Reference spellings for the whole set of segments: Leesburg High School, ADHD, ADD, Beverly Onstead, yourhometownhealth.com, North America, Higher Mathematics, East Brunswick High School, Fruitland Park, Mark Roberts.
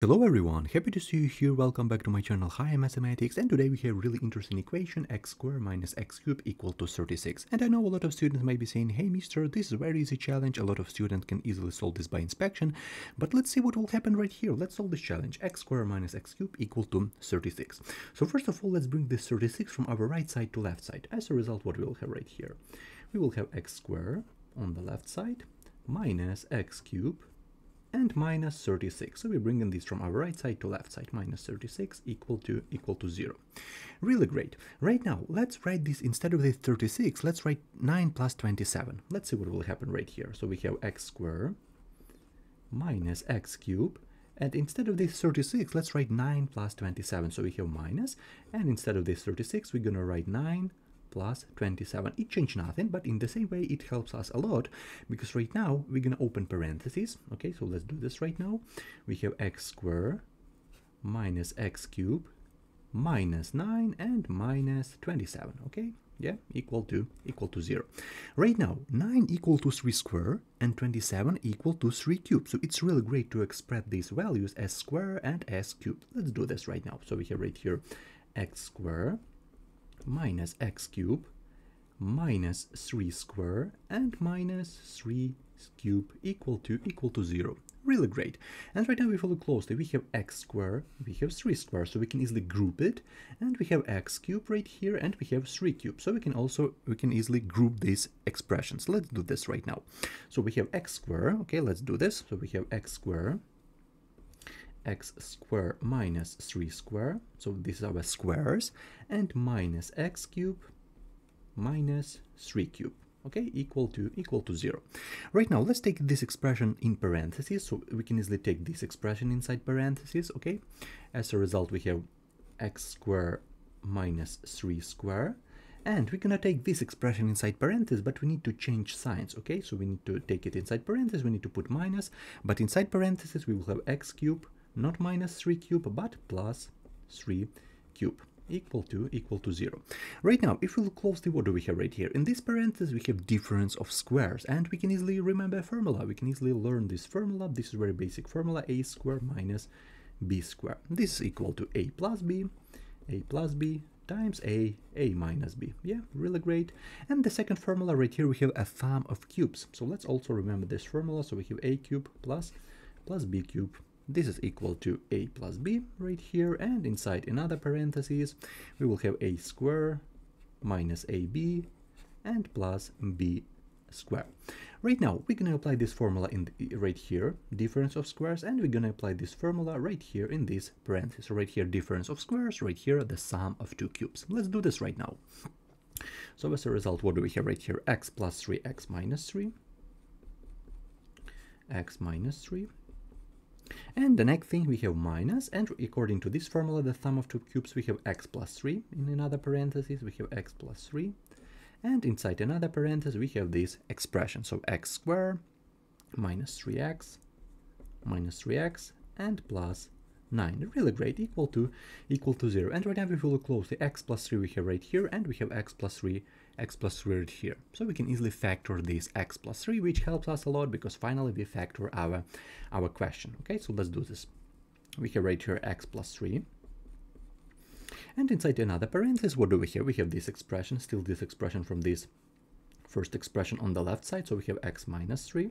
Hello everyone, happy to see you here, welcome back to my channel Higher Mathematics, and today we have a really interesting equation, x squared minus x cubed equal to 36. And I know a lot of students might be saying, hey mister, this is a very easy challenge, a lot of students can easily solve this by inspection, but let's see what will happen right here. Let's solve this challenge, x squared minus x cubed equal to 36. So first of all, let's bring this 36 from our right side to left side. As a result, what we will have right here? We will have x squared on the left side minus x cubed and minus 36. So we're bringing these from our right side to left side, minus 36 equal to 0. Really great. Right now, let's write this, instead of the 36, let's write 9 plus 27. Let's see what will happen right here. So we have x squared minus x cubed, and instead of this 36, let's write 9 plus 27. So we have minus, and instead of this 36, we're gonna write 9 plus 27. It changed nothing, but in the same way it helps us a lot, because right now we're gonna open parentheses. Okay, so let's do this right now. We have x squared minus x cubed minus 9 and minus 27. Okay, yeah, equal to 0. Right now 9 equal to 3 squared and 27 equal to 3 cubed. So it's really great to express these values as squared and as cubed. Let's do this right now. So we have right here x squared minus x cubed minus 3 squared and minus 3 cubed equal to 0. Really great. And right now, if we look closely, we have x squared, we have 3 squared, so we can easily group it, and we have x cubed right here, and we have 3 cubed, so we can easily group these expressions. Let's do this right now. So we have x squared. Okay, let's do this. So we have x squared minus 3 squared, so these are our squares, and minus x cubed minus 3 cubed. Okay, equal to 0. Right now, let's take this expression in parentheses, so we can easily take this expression inside parentheses. Okay, as a result, we have x squared minus 3 squared, and we're gonna take this expression inside parentheses, but we need to change signs. Okay, so we need to take it inside parentheses, we need to put minus, but inside parentheses we will have x cubed, not minus 3 cubed, but plus 3 cubed, equal to 0. Right now, if we look closely, what do we have right here? In this parenthesis, we have difference of squares, and we can easily remember a formula. We can easily learn this formula. This is a very basic formula, a squared minus b squared. This is equal to a plus b, times a minus b. Yeah, really great. And the second formula right here, we have a sum of cubes. So let's also remember this formula. So we have a cubed plus b cubed. This is equal to a plus b right here, and inside another parentheses we will have a squared minus ab and plus b squared. Right now we're gonna apply this formula right here, difference of squares, and we're gonna apply this formula right here in this parenthesis. So right here difference of squares, right here the sum of two cubes. Let's do this right now. So as a result, what do we have right here? X plus 3, x minus 3, x minus 3. And the next thing, we have minus, and according to this formula, the sum of two cubes, we have x plus 3. In another parenthesis, we have x plus 3. And inside another parenthesis, we have this expression. So x squared minus 3x, and plus 9. Really great, equal to 0. And right now, if we look closely, x plus 3 we have right here, and we have x plus 3 right here. So we can easily factor this x plus 3, which helps us a lot, because finally we factor our question. Okay, so let's do this. We have right here x plus 3. And inside another parenthesis, what do we have? We have this expression, still this expression from this first expression on the left side. So we have x minus 3.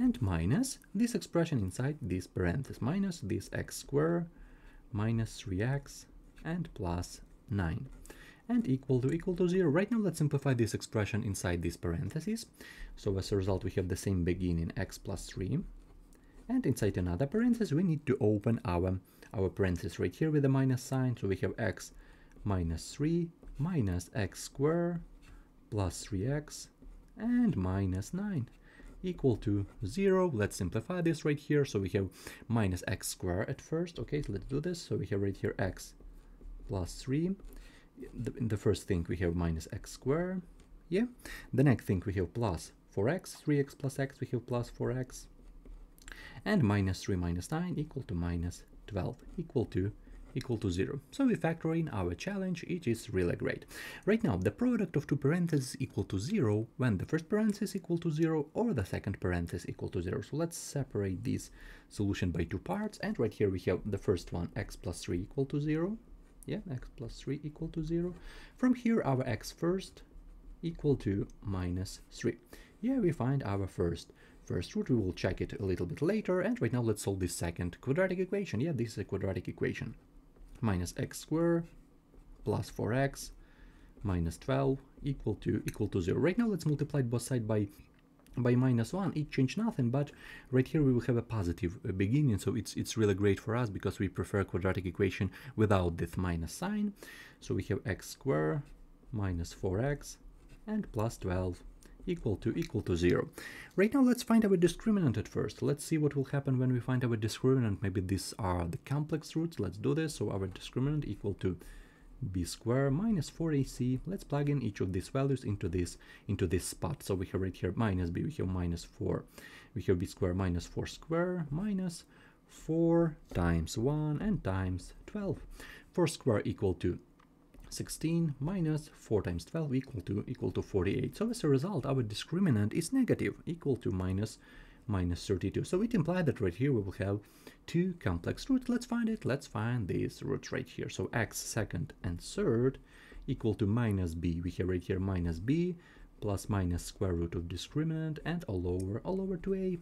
And minus this expression inside this parenthesis, minus this x squared minus 3x and plus 9. And equal to 0. Right now, let's simplify this expression inside these parentheses. So as a result, we have the same beginning, x plus 3. And inside another parenthesis, we need to open our parenthesis right here with the minus sign. So we have x minus 3 minus x squared plus 3x and minus 9. equal to 0. Let's simplify this right here. So we have minus x squared at first. Okay, so let's do this. So we have right here x plus 3. In the first thing we have minus x squared. Yeah. The next thing we have plus 4x, 3x plus x, we have plus 4x. And minus 3 minus 9 equal to minus 12, equal to equal to 0. So we factor in our challenge, it is really great. Right now, the product of two parentheses equal to 0 when the first parenthesis equal to 0 or the second parenthesis equal to 0. So let's separate this solution by two parts, and right here we have the first one, x plus 3 equal to 0. Yeah, x plus 3 equal to 0. From here, our x first equal to minus 3. Yeah, we find our first root. We will check it a little bit later, and right now let's solve this second quadratic equation. Yeah, this is a quadratic equation. Minus x squared plus 4x minus 12 equal to 0. Right now let's multiply both sides by minus 1. It changed nothing, but right here we will have a positive beginning, so it's really great for us because we prefer quadratic equation without this minus sign. So we have x squared minus 4x and plus 12 equal to 0. Right now let's find our discriminant at first. Let's see what will happen when we find our discriminant. Maybe these are the complex roots. Let's do this. So our discriminant equal to b squared minus 4ac. Let's plug in each of these values into this spot. So we have right here minus b, we have minus 4. We have b squared minus 4 squared minus 4 times 1 and times 12. 4 squared equal to 16 minus 4 times 12 equal to 48. So as a result, our discriminant is negative, equal to minus 32. So it implies that right here we will have two complex roots. Let's find it. Let's find these roots right here. So x second and third equal to minus b. We have right here minus b plus minus square root of discriminant and all over 2a,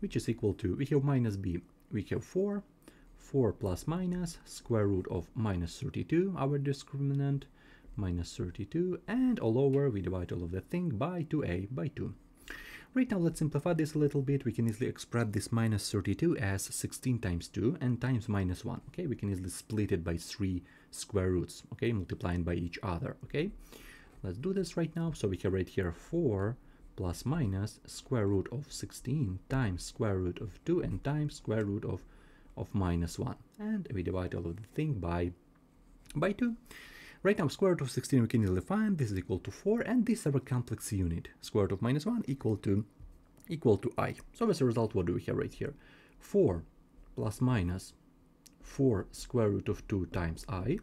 which is equal to, we have minus b, we have 4 plus minus square root of minus 32, our discriminant, minus 32, and all over, we divide all of the thing by 2a by 2. Right now, let's simplify this a little bit. We can easily express this minus 32 as 16 times 2 and times minus 1, okay? We can easily split it by 3 square roots, okay? Multiplying by each other, okay? Let's do this right now. So we have right here 4 plus minus square root of 16 times square root of 2 and times square root of minus 1, and we divide all of the thing by 2. Right now square root of 16 we can easily find, this is equal to 4, and this is our complex unit, square root of minus 1 equal to I. So as a result, what do we have right here? 4 plus minus 4 square root of 2 times I,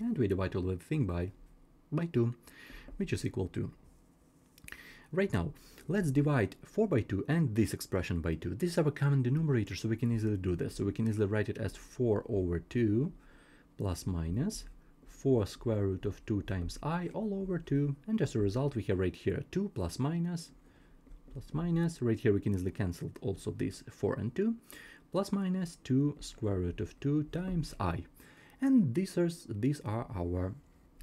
and we divide all of the thing by 2, which is equal to. Right now, let's divide 4 by 2 and this expression by 2. This is our common denominator, so we can easily do this. So we can easily write it as 4 over 2 plus minus 4 square root of 2 times I all over 2. And as a result, we have right here 2 plus minus. Right here, we can easily cancel also this 4 and 2. Plus minus 2 square root of 2 times I. And these are our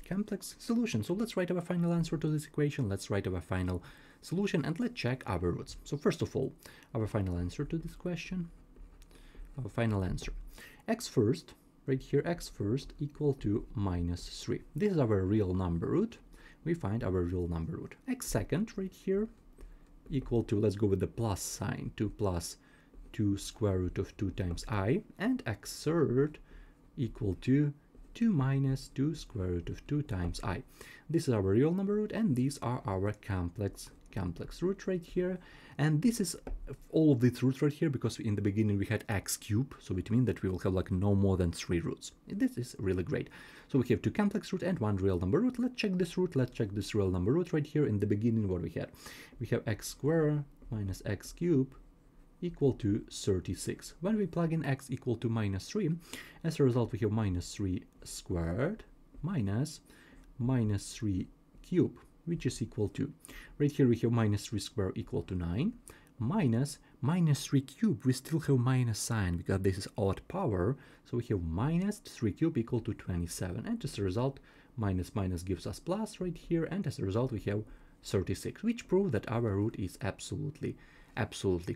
complex solution. So let's write our final answer to this equation, let's write our final solution, and let's check our roots. So first of all, our final answer to this question, our final answer, x first, right here, x first equal to minus 3. This is our real number root. We find our real number root. X second, right here, equal to, let's go with the plus sign, 2 plus 2 square root of 2 times I, and x third equal to 2 minus 2 square root of 2 times I. This is our real number root, and these are our complex root right here. And this is all of these roots right here, because in the beginning we had x cubed, so it means that we will have like no more than 3 roots. This is really great. So we have two complex roots and one real number root. Let's check this root, let's check this real number root right here. In the beginning, what we had? We have x squared minus x cubed equal to 36. When we plug in x equal to minus 3, as a result we have minus 3 squared minus 3 cubed, which is equal to, right here we have minus 3 squared equal to 9, minus 3 cubed, we still have minus sign, because this is odd power, so we have minus 3 cubed equal to 27, and as a result, minus gives us plus right here, and as a result we have 36, which proves that our root is absolutely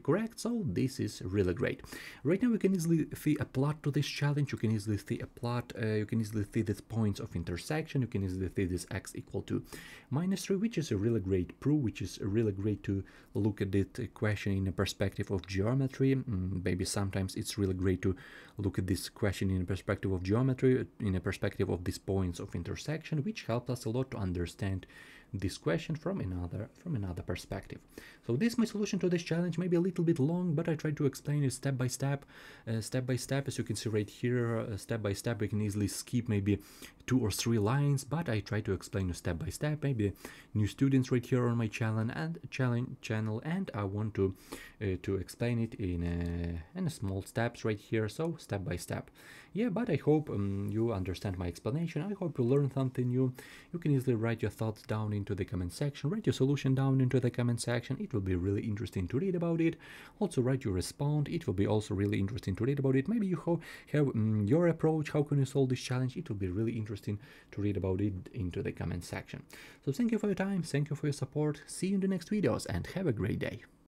correct. So this is really great. Right now we can easily see a plot to this challenge, you can easily see a plot, you can easily see these points of intersection, you can easily see this x equal to minus 3, which is a really great proof, which is really great to look at this question in a perspective of geometry. Maybe sometimes it's really great to look at this question in a perspective of geometry, in a perspective of these points of intersection, which helps us a lot to understand this question from another perspective. So this is my solution to this challenge. Maybe a little bit long, but I tried to explain it step by step, as you can see right here. Step by step, we can easily skip maybe 2 or 3 lines, but I try to explain you step by step. Maybe new students right here on my channel, and I want to explain it in small steps right here. So step by step. Yeah, but I hope you understand my explanation. I hope you learn something new. You can easily write your thoughts down into the comment section, write your solution down into the comment section. It will be really interesting to read about it. Also write your response. It will be also really interesting to read about it. Maybe you have your approach. How can you solve this challenge? It will be really interesting to read about it into the comment section. So thank you for your time. Thank you for your support. See you in the next videos and have a great day.